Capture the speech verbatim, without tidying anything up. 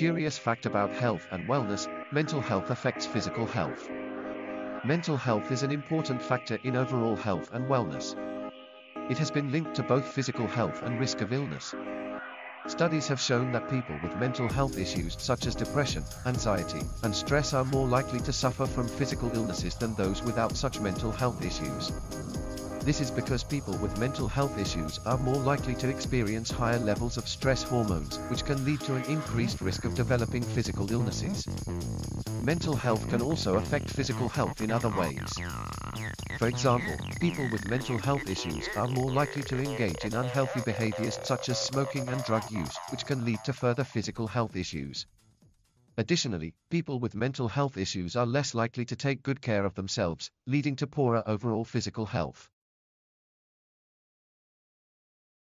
Curious fact about health and wellness: mental health affects physical health. Mental health is an important factor in overall health and wellness. It has been linked to both physical health and risk of illness. Studies have shown that people with mental health issues such as depression, anxiety, and stress are more likely to suffer from physical illnesses than those without such mental health issues. This is because people with mental health issues are more likely to experience higher levels of stress hormones, which can lead to an increased risk of developing physical illnesses. Mental health can also affect physical health in other ways. For example, people with mental health issues are more likely to engage in unhealthy behaviors such as smoking and drug use, which can lead to further physical health issues. Additionally, people with mental health issues are less likely to take good care of themselves, leading to poorer overall physical health.